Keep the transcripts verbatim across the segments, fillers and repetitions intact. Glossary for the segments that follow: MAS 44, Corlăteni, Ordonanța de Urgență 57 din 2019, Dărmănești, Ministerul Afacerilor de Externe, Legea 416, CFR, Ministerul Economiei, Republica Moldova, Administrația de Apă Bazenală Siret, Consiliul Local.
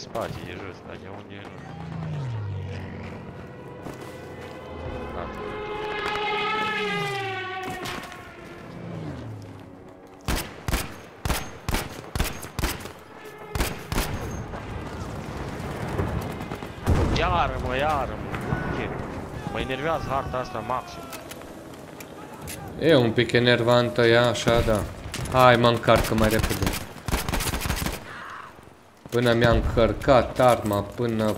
spații de jos, dar de unde nu. Iară mă, iară mă, mă enervează harta asta maxim. E un pic enervantă ea, așa, da. Hai, mă încarcă mai repede. Până mi-a încărcat arma, până...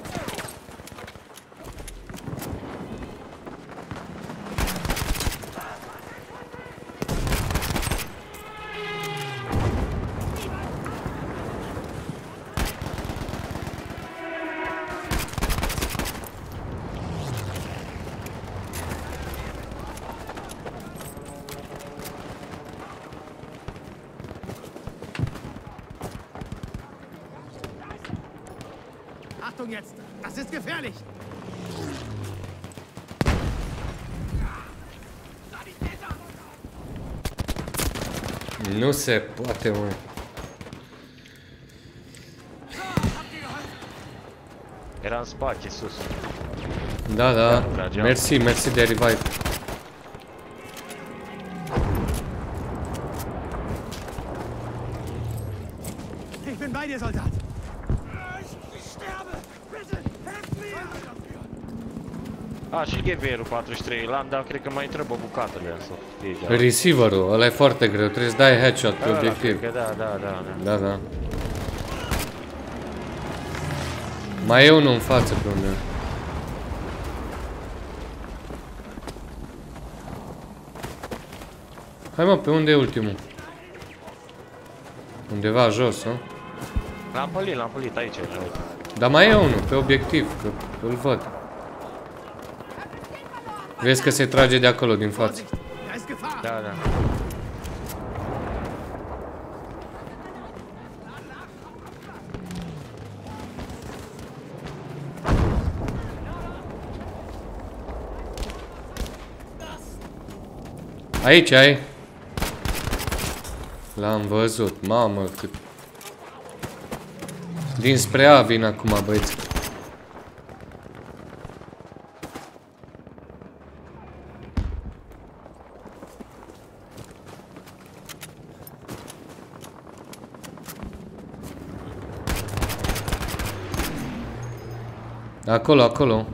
Nu se poate, măi. Era în spate, sus. Da, da. Mersi, mersi de revive. A, și G B A-ul patruzeci și trei, l-am, dar cred că mai trebuie bucatele asta. Receiver-ul, ăla e foarte greu, trebuie să dai headshot pe obiectiv. Da, da, da, da. Da, da. Mai e unul în față pe unde. Hai mă, pe unde e ultimul? Undeva jos, nu? L-am pălit, l-am pălit aici. Dar mai e unul, pe obiectiv, că îl văd. Vezi că se trage de acolo, din față. Da, da. Aici ai. L-am văzut, mamă, cât... Dinspre A vin acum, băieți. Acolo, acolo.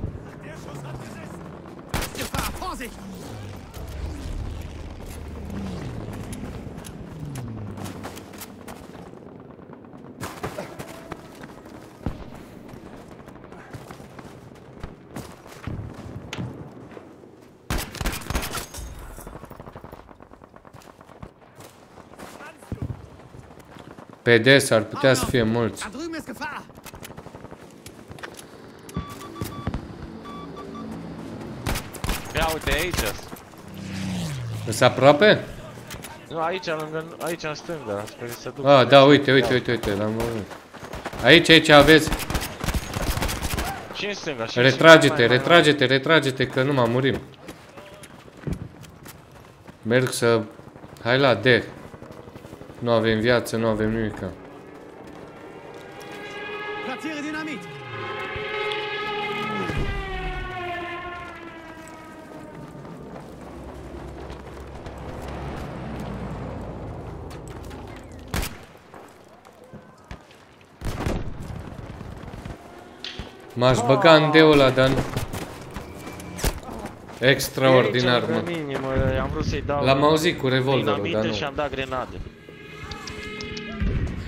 Pe des ar putea să fie mulți. Îți aproape? Nu, aici, lângă, aici în stânga, sper să duc. Ah, da, uite, uite, uite, uite, l-am văzut. Aici, aici aveți. Și în stânga, și retrage-te, retrage-te, retrage-te, că nu m-am murim. Merg să... Hai la D. Nu avem viață, nu avem nimic. M-aș băga în deul ăla, dar nu. Extraordinar, mă. L-am auzit cu revolverul, dar nu. Și-am dat grenade.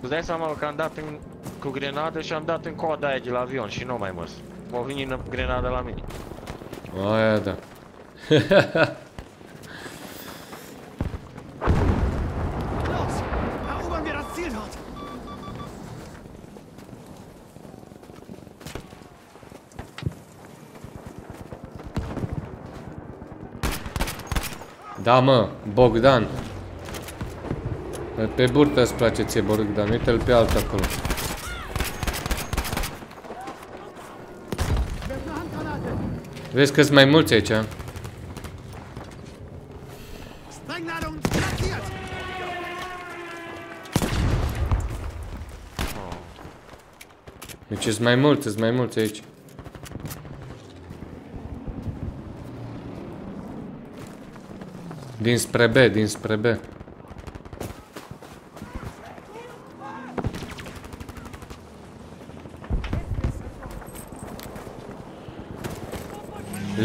Îți dai seama că am dat în, cu grenadă și am dat în coada aia de la avion și nu mai măs. M-a venit grenada la mine. Aia da. Da, mă, Bogdan. Pe burtă îți place ție, Bogdan. Uite-l pe altă acolo. Vezi că sunt mai mulți aici. Deci sunt mai mulți, sunt mai mulți aici. Dinspre B, dinspre B.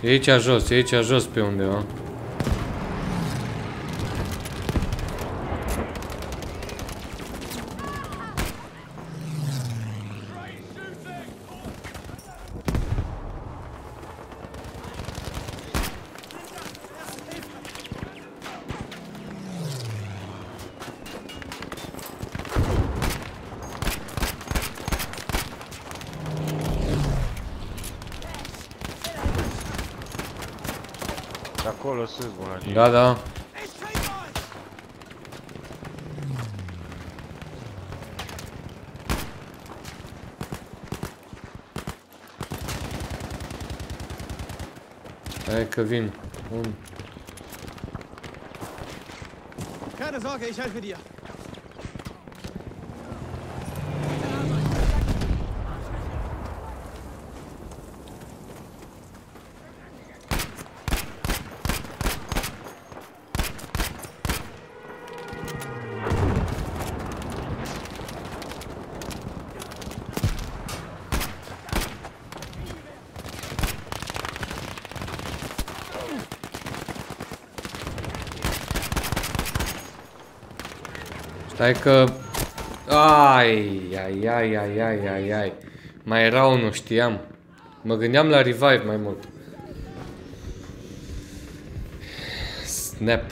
E aici jos, e aici jos pe undeva. Acolo sus, bună. Da, da. Hai că vin. Bun. Keine Sorge, ich helfe dir. Stai că... Ai, ai, ai, ai, ai, ai, ai. Mai era unul, știam. Mă gândeam la revive mai mult. Snap.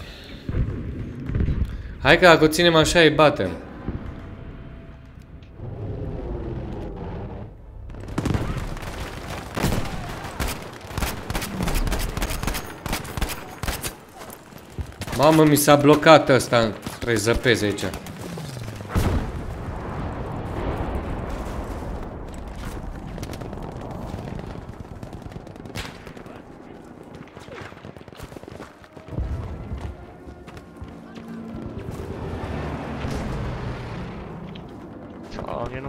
Hai că dacă o ținem așa, îi batem. Mamă, mi s-a blocat ăsta. Trebuie să zăpezi aici. Eu nu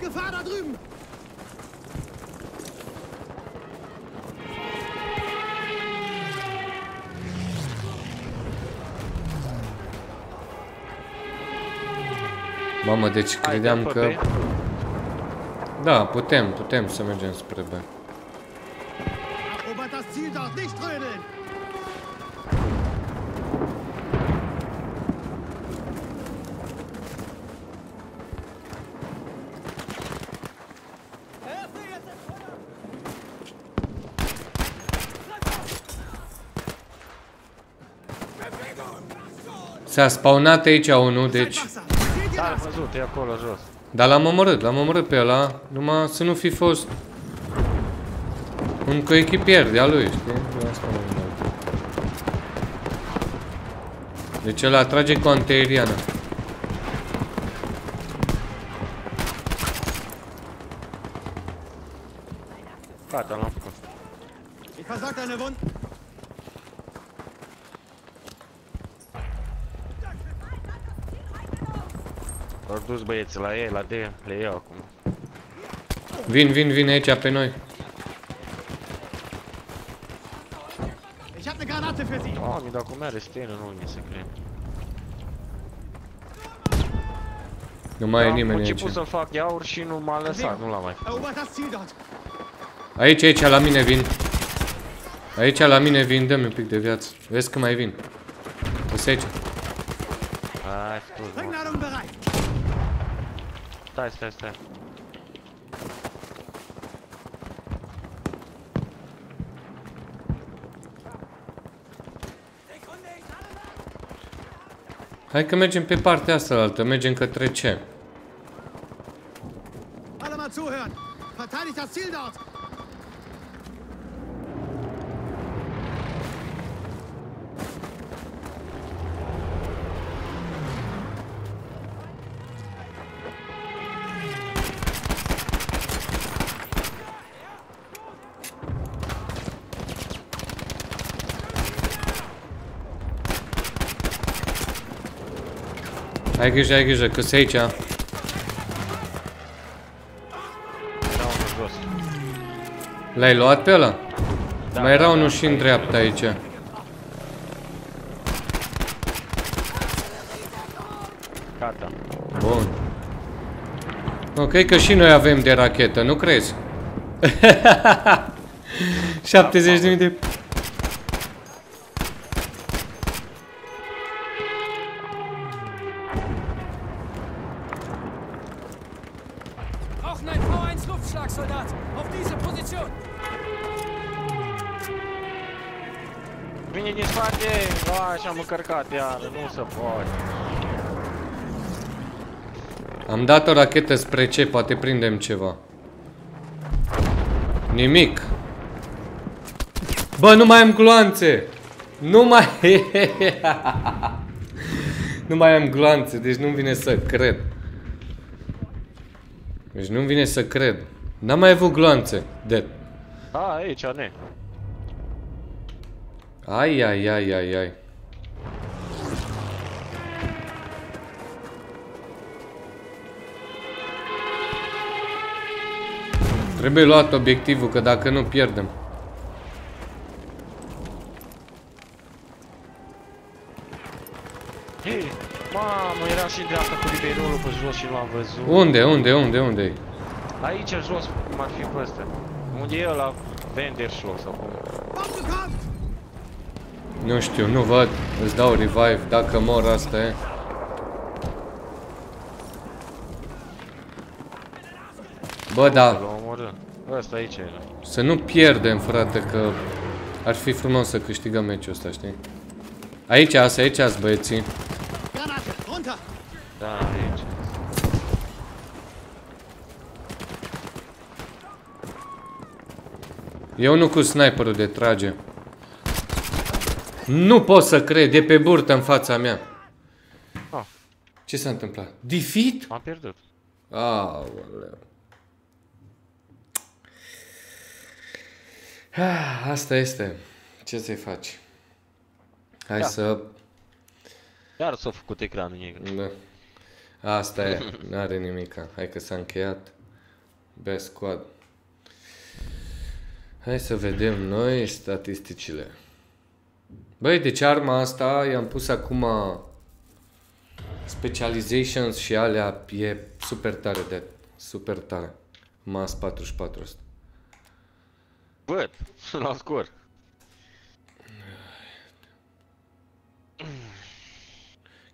Gefahr da drüben! Mamă, deci credeam că... Da, putem, putem să mergem spre B. S-a spawnat aici unul, deci... Da, l-am văzut, e acolo, jos. Dar l-am omorât, l-am omorât pe ăla. Numai să nu fi fost... un coechipier de-a lui, știi? De asta mă dau. Deci ăla trage cu antiaeriană. Gata, l-am făcut. S-au dus băieții la ei, la D, le iau acum. Vin, vin, vin aici pe noi. Doamne, dacă mi-are stele, nu mi se crede. Nu mai e nimeni aici. Am început să fac iauri și nu m-a lăsat, nu l-am mai făcut. Aici, aici, la mine vin. Aici, la mine vin, dă-mi un pic de viață. Vezi că mai vin. Păi aici. Hai, scuze, mă. Stai, stai, stai. Hai că mergem pe partea asta la altă, mergem către ce? Ai grijă, ai grijă, că-s aici. Da, unul jos. L-ai luat pe ăla? Da, mai era da, unul da, și în dreapta aici. Gata. Bun. Nu, cred că și noi avem de rachetă, nu crezi? șaptezeci de mii de... Vine din spate, așa am încărcat iar, nu se poate. Am dat o rachetă spre ce, poate prindem ceva. Nimic. Bă, nu mai am gloanțe. Nu mai Nu mai am gloanțe, deci nu-mi vine să cred. Deci nu-mi vine să cred. N-am mai avut gloanțe, dead. A, aici, ne. Ai, ai, ai, ai, ai. Trebuie luat obiectivul, că dacă nu pierdem. Hei, mamă, era și dreapta cu liberolul pe jos și nu am văzut. Unde, unde, unde, unde e? Aici jos, cum ar fi pe ăsta. Unde e ăla? Vendershop sau cum? Nu știu, nu văd. Îți dau revive dacă mor, asta e. Bă, da. Asta aici era. Să nu pierdem, frate, că ar fi frumos să câștigăm meciul ăsta, știi? Aici, asta, aici, azi, băieții. Da, aici. Eu nu cu sniperul de trage. Nu pot să cred, e pe burtă în fața mea. Ah. Ce s-a întâmplat? Defeat? Am pierdut. Aoleu. Ah, asta este. Ce să-i faci? Hai da. să... Iar s-a făcut ecranul negru. Da. Asta e, n-are nimica. Hai că s-a încheiat. Best squad. Hai să vedem noi statisticile. Băi, deci arma asta i-am pus acum specializations și alea, e super tare, de super tare. M A S patruzeci și patru asta. Bă, la scor.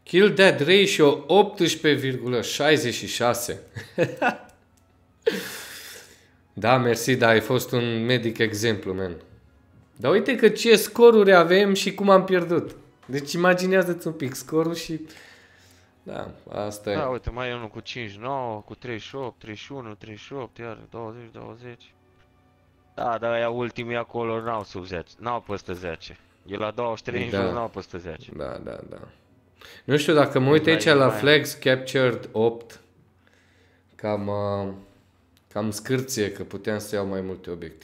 Kill dead ratio optsprezece virgulă șaizeci și șase. Da, mersi, da, ai fost un medic exemplu, man. Dar uite că ce scoruri avem și cum am pierdut. Deci imaginează-ți un pic scorul și... Da, asta e. Da, uite, mai e unul cu cincizeci și nouă, cu treizeci și opt, treizeci și unu, treizeci și opt, iar douăzeci, douăzeci. Da, dar aia ultimii acolo n-au sub zece, n-au peste zece. E la douăzeci și trei, da. În jur n-au peste zece. Da, da, da. Nu știu, dacă mă uit aici la Flags Captured opt, cam, cam scârție că puteam să iau mai multe obiective.